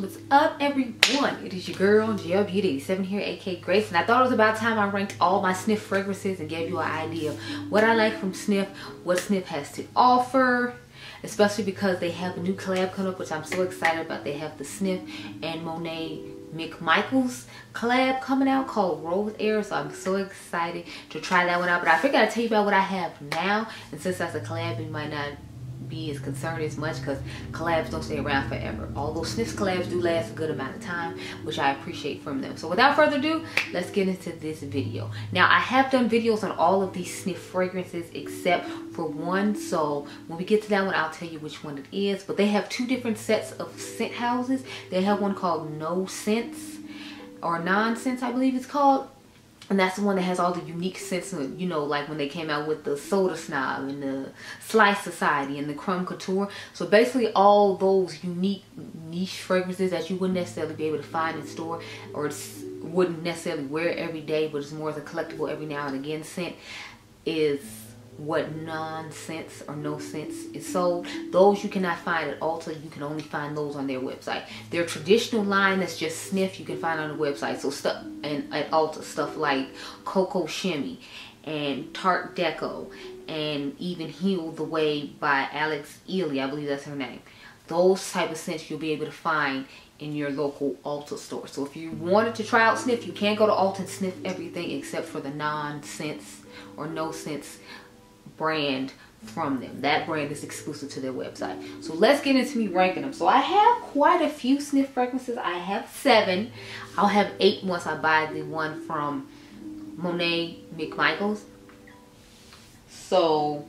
What's up, everyone? It is your girl Gel Beauty 7 here, aka Grace, and I thought it was about time I ranked all my Snif fragrances and gave you an idea of what I like from Snif, what Snif has to offer, especially because they have a new collab coming up, which I'm so excited about. They have the Snif and Monet McMichaels collab coming out called Rose Era, so I'm so excited to try that one out. But I figured I'd tell you about what I have now, and since that's a collab, you might not be as concerned as much because collabs don't stay around forever, although Snif's collabs do last a good amount of time, which I appreciate from them. So without further ado, let's get into this video. Now, I have done videos on all of these Snif fragrances except for one, so when we get to that one, I'll tell you which one it is. But they have two different sets of scent houses. They have one called No Sense or Nonsense, I believe it's called, and that's the one that has all the unique scents, you know, like when they came out with the Soda Snob and the Slice Society and the Crumb Couture. So basically all those unique niche fragrances that you wouldn't necessarily be able to find in store or wouldn't necessarily wear every day, but it's more as a collectible every now and again scent, is what Nonsense or No Sense is sold. Those you cannot find at Ulta. You can only find those on their website. Their traditional line that's just Snif, you can find on the website. So stuff and at Ulta, stuff like Coco Shimmy and Tart Deco and even Heal the Way by Alex Ely, I believe that's her name. Those type of scents you'll be able to find in your local Ulta store. So if you wanted to try out Snif, you can't go to Ulta and Snif everything except for the Nonsense or No Sense brand from them. That brand is exclusive to their website. So let's get into me ranking them. So I have quite a few Snif fragrances. I have 7. I'll have 8 once I buy the one from Monet McMichaels. So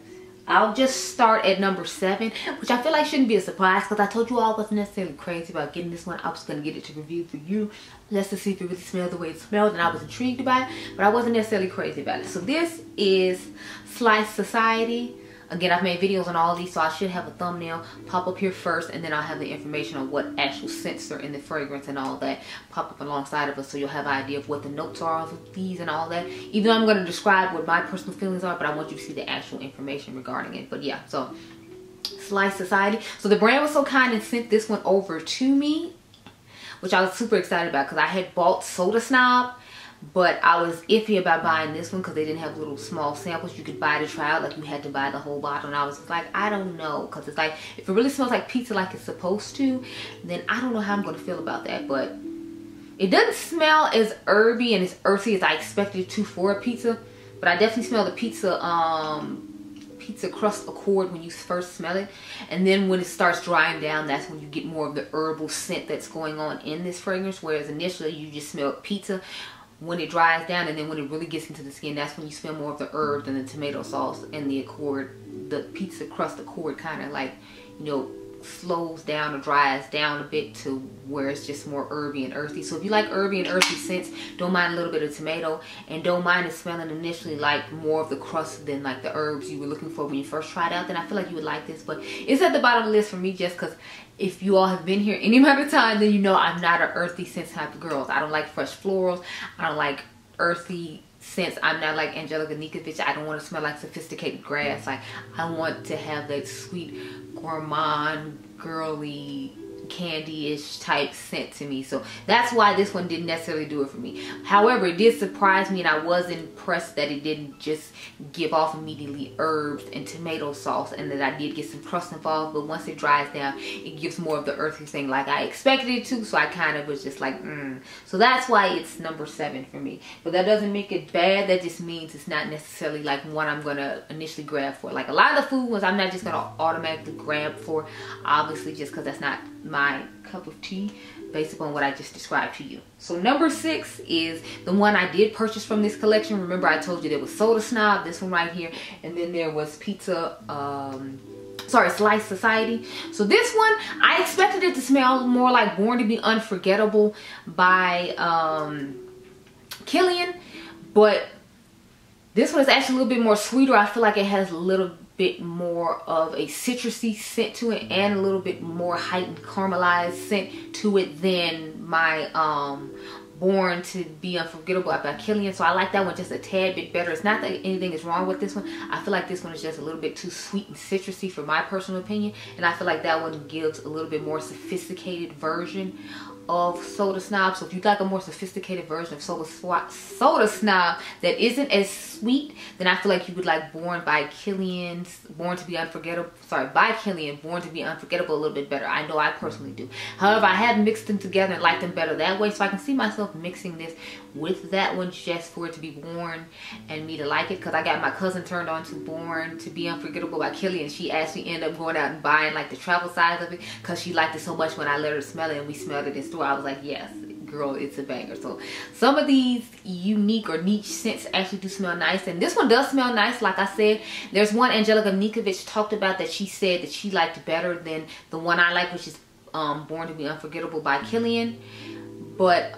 I'll just start at number 7, which I feel like shouldn't be a surprise because I told you all I wasn't necessarily crazy about getting this one. I was going to get it to review for you just to see if it really smelled the way it smelled, and I was intrigued by it, but I wasn't necessarily crazy about it. So this is Slice Society. Again, I've made videos on all these, so I should have a thumbnail pop up here first, and then I'll have the information on what actual scents are in the fragrance and all that pop up alongside of us, so you'll have an idea of what the notes are of these and all that. Even though I'm going to describe what my personal feelings are, but I want you to see the actual information regarding it. But yeah, so Slice Society. So the brand was so kind and sent this one over to me, which I was super excited about because I had bought Soda Snob, but I was iffy about buying this one because they didn't have little small samples you could buy to try out. Like, you had to buy the whole bottle, and I was like, I don't know, because it's like, if it really smells like pizza like it's supposed to, then I don't know how I'm going to feel about that. But it doesn't smell as herby and as earthy as I expected it to for a pizza, but I definitely smell the pizza crust accord when you first smell it, and then when it starts drying down, that's when you get more of the herbal scent that's going on in this fragrance, whereas initially you just smell pizza. When it dries down, and then when it really gets into the skin, that's when you smell more of the herbs and the tomato sauce and the accord, the pizza crust accord kind of, like, you know, slows down or dries down a bit to where it's just more herby and earthy. So if you like herby and earthy scents, don't mind a little bit of tomato, and don't mind it smelling initially like more of the crust than like the herbs you were looking for when you first tried out, then I feel like you would like this. But it's at the bottom of the list for me just because if you all have been here any amount of time, then you know I'm not an earthy scent type of girl. I don't like fresh florals. I don't like earthy scents. I'm not like Angelica Nikovich. I don't want to smell like sophisticated grass. Like, I want to have that sweet gourmand, girly, candy-ish type scent to me. So that's why this one didn't necessarily do it for me. However, it did surprise me, and I was impressed that it didn't just give off immediately herbs and tomato sauce, and that I did get some crust involved. But once it dries down, it gives more of the earthy thing like I expected it to. So I kind of was just like, So that's why it's number 7 for me. But that doesn't make it bad. That just means it's not necessarily like one I'm gonna initially grab for. Like a lot of the food ones, I'm not just gonna automatically grab for, obviously, just because that's not my cup of tea based upon what I just described to you. So number 6 is the one I did purchase from this collection. Remember, I told you there was Soda Snob, this one right here, and then there was Slice Society. So this one, I expected it to smell more like Born to Be Unforgettable by Kilian, but this one is actually a little bit more sweeter. I feel like it has a little bit more of a citrusy scent to it and a little bit more heightened caramelized scent to it than my Born to Be Unforgettable by Kilian. So I like that one just a tad bit better. It's not that anything is wrong with this one. I feel like this one is just a little bit too sweet and citrusy for my personal opinion. And I feel like that one gives a little bit more sophisticated version of Soda Snob. So if you'd like a more sophisticated version of Soda Snob that isn't as sweet, then I feel like you would like Born to Be Unforgettable a little bit better. I know I personally do. However, I have mixed them together and like them better that way, so I can see myself mixing this with that one just for it to be Born and me to like it, because I got my cousin turned on to Born to Be Unforgettable by Kilian. She actually ended up going out and buying like the travel size of it because she liked it so much when I let her smell it and we smelled it in store. I was like, yes girl, it's a banger. So some of these unique or niche scents actually do smell nice, and this one does smell nice. Like I said, there's one Angelica Nikovich talked about that she said that she liked better than the one I like, which is Born to Be Unforgettable by Kilian, but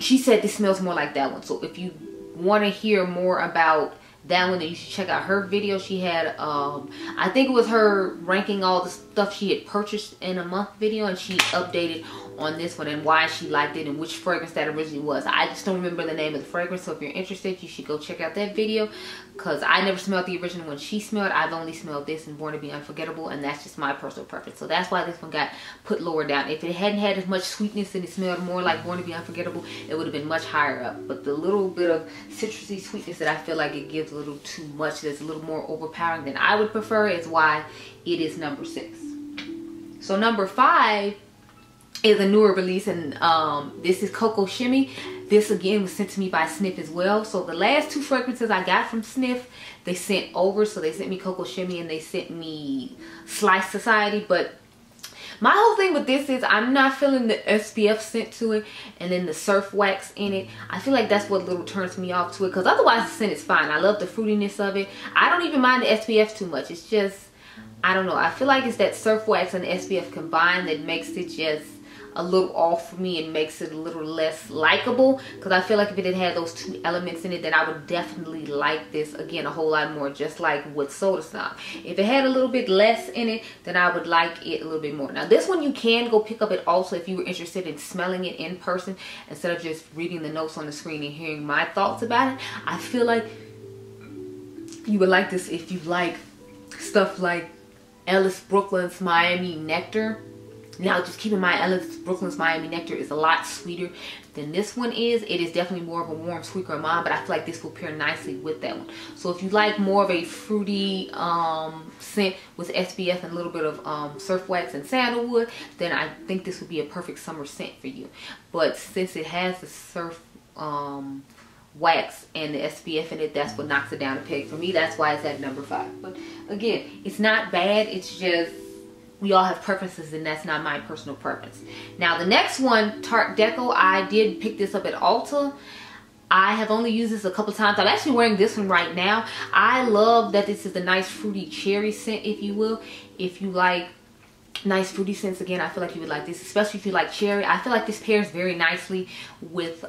she said this smells more like that one. So if you want to hear more about that one, then you should check out her video. She had I think it was her ranking all the stuff she had purchased in a month video, and she updated on this one and why she liked it and which fragrance that originally was. I just don't remember the name of the fragrance, so if you're interested, you should go check out that video, because I never smelled the original one she smelled. I've only smelled this and Born to Be Unforgettable, and that's just my personal preference. So that's why this one got put lower down. If it hadn't had as much sweetness and it smelled more like Born to Be Unforgettable, it would have been much higher up. But the little bit of citrusy sweetness that I feel like it gives a little too much, that's a little more overpowering than I would prefer, is why it is number 6. So number 5 is a newer release, and this is Coco Shimmy. This again was sent to me by Snif as well. So the last two fragrances I got from Snif, they sent over. So they sent me Coco Shimmy and they sent me Slice Society. But my whole thing with this is I'm not feeling the SPF scent to it and then the surf wax in it. I feel like that's what little turns me off to it, because otherwise the scent is fine. I love the fruitiness of it. I don't even mind the SPF too much. It's just, I don't know, I feel like it's that surf wax and the SPF combined that makes it just a little off for me and makes it a little less likable, because I feel like if it had those two elements in it, then I would definitely like this again a whole lot more, just like with Soda Snob. If it had a little bit less in it, then I would like it a little bit more. Now this one you can go pick up it also if you were interested in smelling it in person instead of just reading the notes on the screen and hearing my thoughts about it. I feel like you would like this if you like stuff like Ellis Brooklyn's Miami Nectar. Now just keep in mind, Alex Brooklyn's Miami Nectar is a lot sweeter than this one is. It is definitely more of a warm, sweet gourmand, but I feel like this will pair nicely with that one. So if you like more of a fruity scent with SPF and a little bit of surf wax and sandalwood, then I think this would be a perfect summer scent for you. But since it has the surf wax and the SPF in it, that's what knocks it down a peg for me. That's why it's at number 5. But again, it's not bad. It's just, we all have preferences, and that's not my personal preference. Now the next one, Tart Deco, I did pick this up at Ulta. I have only used this a couple times. I'm actually wearing this one right now. I love that this is a nice fruity cherry scent, if you will. If you like nice fruity scents, again, I feel like you would like this, especially if you like cherry. I feel like this pairs very nicely with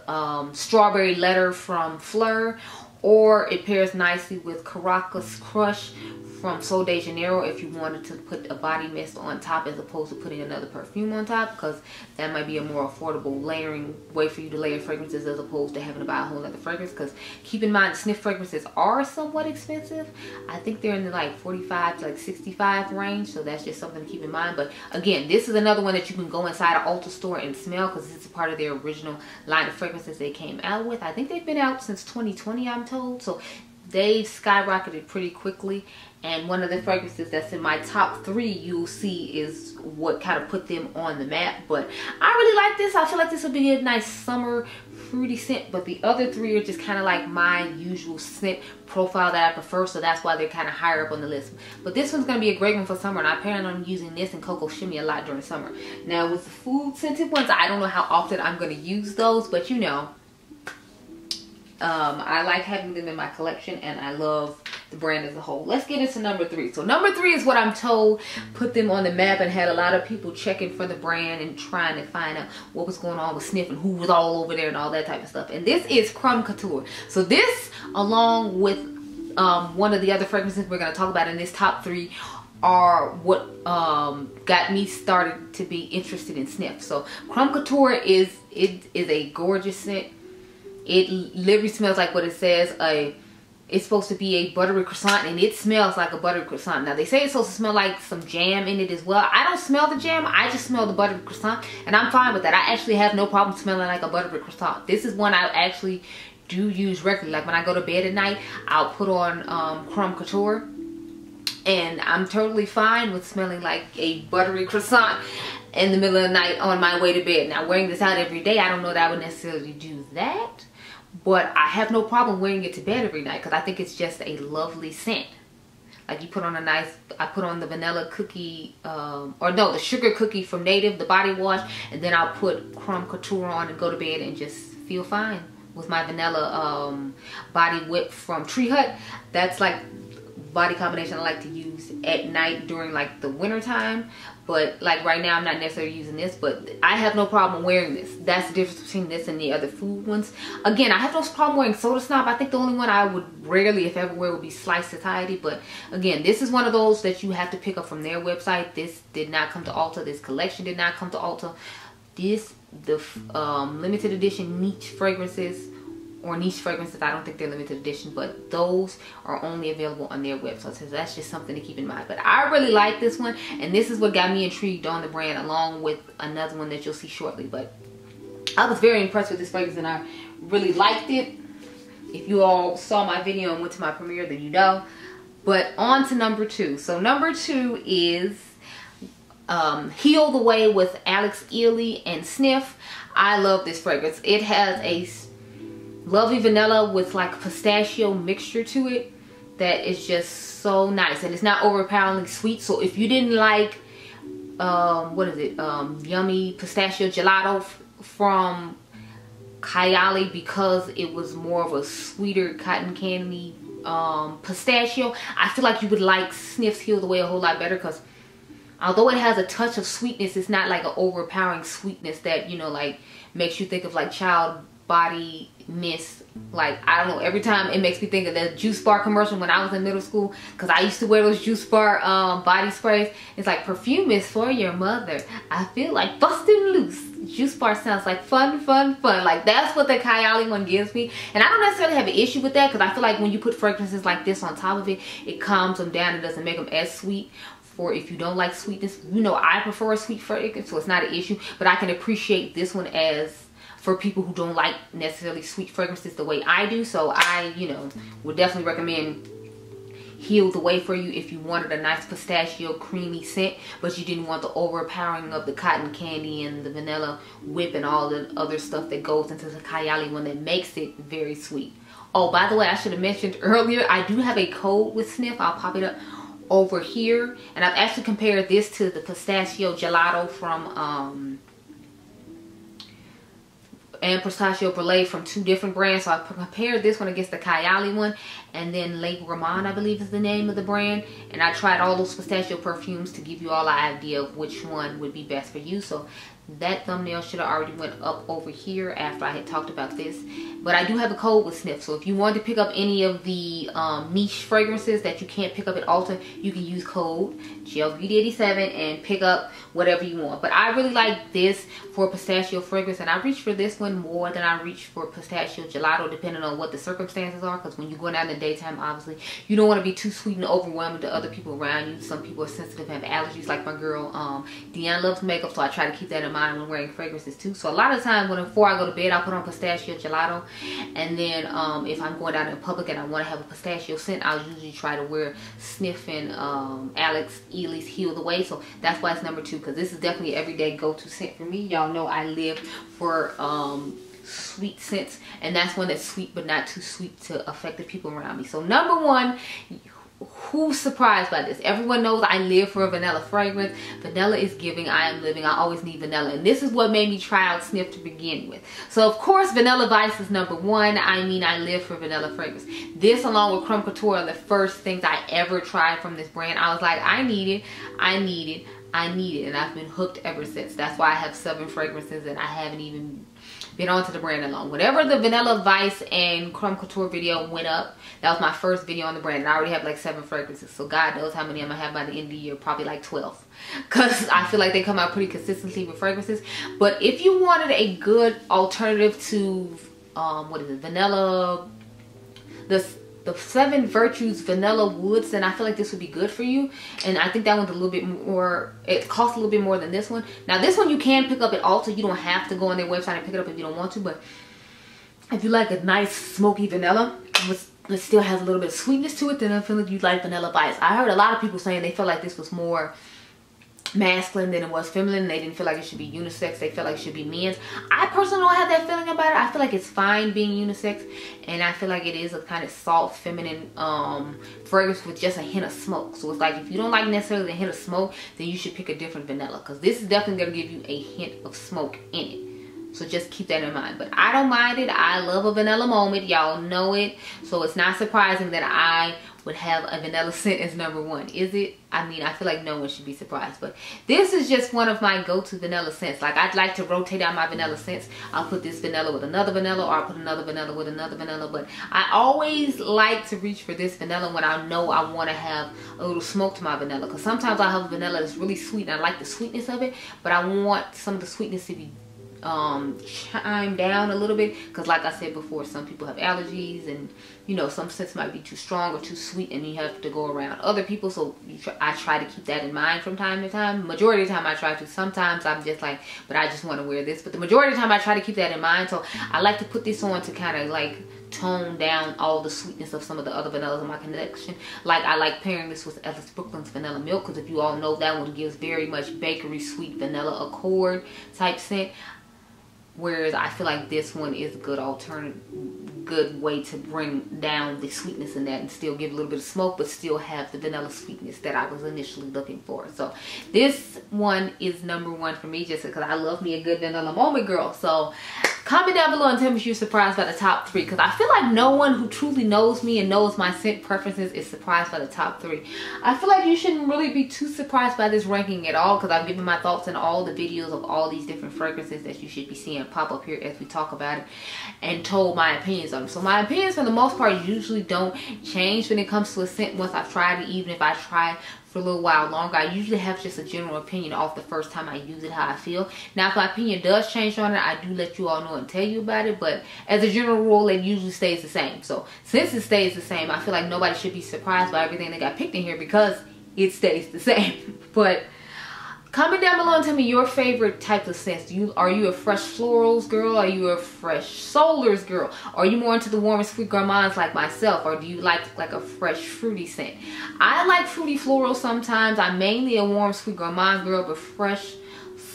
Strawberry Letter from Fleur, or it pairs nicely with Caracas Crush from Sol de Janeiro if you wanted to put a body mist on top as opposed to putting another perfume on top, because that might be a more affordable layering way for you to layer fragrances as opposed to having to buy a whole other fragrance. Because keep in mind, Snif fragrances are somewhat expensive. I think they're in the like 45 to like 65 range, so that's just something to keep in mind. But again, this is another one that you can go inside an Ulta store and smell, because it's a part of their original line of fragrances they came out with. I think they've been out since 2020, I'm told, so they've skyrocketed pretty quickly. And one of the fragrances that's in my top 3 you'll see is what kind of put them on the map. But I really like this. I feel like this would be a nice summer fruity scent, but the other 3 are just kind of like my usual scent profile that I prefer, so that's why they're kind of higher up on the list. But this one's going to be a great one for summer, and I plan on using this and Coco Shimmy a lot during summer. Now with the food scented ones, I don't know how often I'm going to use those, but you know, I like having them in my collection, and I love the brand as a whole. Let's get into number 3. So number 3 is what I'm told put them on the map and had a lot of people checking for the brand and trying to find out what was going on with Snif and who was all over there and all that type of stuff. And this is Crumb Couture. So this, along with one of the other fragrances we're going to talk about in this top 3, are what got me started to be interested in Snif. So Crumb Couture is a gorgeous scent. It literally smells like what it says. It's supposed to be a buttery croissant, and it smells like a buttery croissant. Now, they say it's supposed to smell like some jam in it as well. I don't smell the jam. I just smell the buttery croissant, and I'm fine with that. I actually have no problem smelling like a buttery croissant. This is one I actually do use regularly. Like, when I go to bed at night, I'll put on Crumb Couture, and I'm totally fine with smelling like a buttery croissant in the middle of the night on my way to bed. Now, wearing this out every day, I don't know that I would necessarily do that. But I have no problem wearing it to bed every night because I think it's just a lovely scent. Like, you put on a nice, I put on the vanilla cookie, the sugar cookie from Native, the body wash, and then I'll put Crumb Couture on and go to bed and just feel fine with my vanilla body whip from Tree Hut. That's like body combination I like to use at night during like the winter time. But like right now, I'm not necessarily using this, but I have no problem wearing this. That's the difference between this and the other food ones. Again, I have no problem wearing Soda Snob. I think the only one I would rarely, if ever, wear would be Slice Society. But again, this is one of those that you have to pick up from their website. This did not come to Ulta. This collection did not come to Ulta. The limited edition niche fragrances, or niche fragrances, I don't think they're limited edition, but those are only available on their website, so that's just something to keep in mind. But I really like this one, and this is what got me intrigued on the brand, along with another one that you'll see shortly. But I was very impressed with this fragrance, and I really liked it. If you all saw my video and went to my premiere, then you know. But on to number two. So number two is Heal the Way with Alex Ely and Snif. I love this fragrance. It has a lovely vanilla with like pistachio mixture to it that is just so nice, and it's not overpoweringly sweet. So if you didn't like yummy pistachio gelato from Kayali, because it was more of a sweeter cotton candy pistachio, I feel like you would like Snif's Heal the Way a whole lot better, because although it has a touch of sweetness, it's not like an overpowering sweetness that, you know, like makes you think of like child body mist. Like, I don't know, every time it makes me think of that juice bar commercial when I was in middle school, because I used to wear those juice bar body sprays. It's like, perfume is for your mother, I feel like busting loose. Juice bar sounds like fun. Like, that's what the Kayali one gives me, and I don't necessarily have an issue with that, because I feel like when you put fragrances like this on top of it, it calms them down and doesn't make them as sweet. Or if you don't like sweetness, you know, I prefer a sweet fragrance, so it's not an issue. But I can appreciate this one as for people who don't like necessarily sweet fragrances the way I do. So I, you know, would definitely recommend Heal the Way for you if you wanted a nice pistachio creamy scent, but you didn't want the overpowering of the cotton candy and the vanilla whip and all the other stuff that goes into the Kayali one that makes it very sweet. Oh, by the way, I should have mentioned earlier, I do have a code with Snif. I'll pop it up over here, and I've actually compared this to the pistachio gelato from and pistachio brulee from two different brands. So I compared this one against the Kayali one, and then Le Gourmand, I believe is the name of the brand. And I tried all those pistachio perfumes to give you all an idea of which one would be best for you. So that thumbnail should have already went up over here after I had talked about this. But I do have a code with Snif, so if you wanted to pick up any of the niche fragrances that you can't pick up at Ulta, you can use code Gel Beauty 87 and pick up whatever you want. But I really like this for pistachio fragrance, and I reach for this one more than I reach for pistachio gelato, depending on what the circumstances are, because when you're going out in the daytime, obviously you don't want to be too sweet and overwhelming to other people around you. Some people are sensitive and have allergies, like my girl Deanna Loves Makeup, so I try to keep that in mind when wearing fragrances too. So a lot of times before I go to bed, I put on pistachio gelato, and then if I'm going out in public and I want to have a pistachio scent, I'll usually try to wear Snif and Alex Ely's Heal the Way. So that's why it's number two, because this is definitely an everyday go-to scent for me. Y'all know I live for sweet scents, and that's one that's sweet but not too sweet to affect the people around me. So number one, who's surprised by this? Everyone knows I live for a vanilla fragrance. Vanilla is giving, I am living. I always need vanilla, and this is what made me try out Snif to begin with. So of course Vanilla Vice is number one. I mean, I live for vanilla fragrance. This, along with Crumb Couture, are the first things I ever tried from this brand. I was like, I need it, I need it, I need it, and I've been hooked ever since. That's why I have 7 fragrances, and I haven't even been onto the brand in long. Whenever the Vanilla Vice and Crumb Couture video went up, that was my first video on the brand, and I already have like 7 fragrances. So God knows how many I'm gonna have by the end of the year, probably like 12, because I feel like they come out pretty consistently with fragrances. But if you wanted a good alternative to what is it, vanilla, the Seven Virtues Vanilla Woods, and I feel like this would be good for you. And I think that one's a little bit more, it costs a little bit more than this one. Now this one you can pick up at Ulta. You don't have to go on their website and pick it up if you don't want to. But if you like a nice smoky vanilla that still has a little bit of sweetness to it, then I feel like you'd like Vanilla Vice. I heard a lot of people saying they felt like this was more masculine than it was feminine. They didn't feel like it should be unisex. They felt like it should be men's. I personally don't have that feeling about it. I feel like it's fine being unisex, and I feel like it is a kind of soft feminine fragrance with just a hint of smoke. So it's like, if you don't like necessarily the hint of smoke, then you should pick a different vanilla, because this is definitely going to give you a hint of smoke in it. So just keep that in mind. But I don't mind it. I love a vanilla moment, y'all know it. So it's not surprising that I would have a vanilla scent as #1, is it? I mean, I feel like no one should be surprised, but this is just one of my go-to vanilla scents. Like, I'd like to rotate out my vanilla scents. I'll put this vanilla with another vanilla, or I'll put another vanilla with another vanilla, but I always like to reach for this vanilla when I know I want to have a little smoke to my vanilla, because sometimes I have a vanilla that's really sweet and I like the sweetness of it, but I want some of the sweetness to be chime down a little bit, because like I said before, some people have allergies, and you know, some scents might be too strong or too sweet, and you have to go around other people. So I try to keep that in mind from time to time. Majority of the time I try to. Sometimes I'm just like, but I just want to wear this. But the majority of the time I try to keep that in mind. So I like to put this on to kind of like tone down all the sweetness of some of the other vanillas in my collection. Like, I like pairing this with Ellis Brooklyn's Vanilla Milk, because if you all know, that one gives very much bakery sweet vanilla accord type scent. Whereas I feel like this one is a good alternative, good way to bring down the sweetness in that and still give a little bit of smoke, but still have the vanilla sweetness that I was initially looking for. So this one is #1 for me, just because I love me a good vanilla moment, girl. So comment down below and tell me if you're surprised by the top 3, because I feel like no one who truly knows me and knows my scent preferences is surprised by the top 3. I feel like you shouldn't really be too surprised by this ranking at all, because I've given my thoughts in all the videos of all these different fragrances that you should be seeing pop up here as we talk about it, and told my opinions on them. So my opinions for the most part usually don't change when it comes to a scent once I've tried it. Even if I try for a little while longer, I usually have just a general opinion off the first time I use it, how I feel. Now if my opinion does change on it, I do let you all know and tell you about it, but as a general rule, it usually stays the same. So since it stays the same, I feel like nobody should be surprised by everything that got picked in here, because it stays the same. But comment down below and tell me your favorite type of scents. Are you a fresh florals girl? Are you a fresh solars girl? Are you more into the warm and sweet gourmands like myself? Or do you like a fresh fruity scent? I like fruity florals sometimes. I'm mainly a warm sweet gourmand girl, but fresh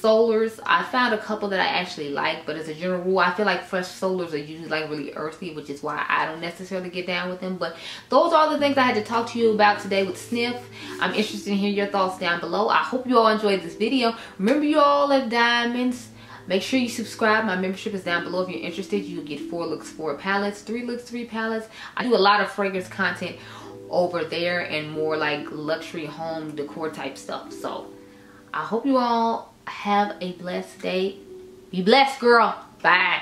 solars, I found a couple that I actually like, but as a general rule, I feel like fresh solars are usually like really earthy, which is why I don't necessarily get down with them. But those are the things I had to talk to you about today with Snif. I'm interested in hearing your thoughts down below. I hope you all enjoyed this video. Remember, you all are diamonds. Make sure you subscribe. My membership is down below if you're interested. You get 4 looks, 4 palettes, 3 looks, 3 palettes. I do a lot of fragrance content over there, and more like luxury home decor type stuff. So I hope you all have a blessed day. Be blessed, girl. Bye.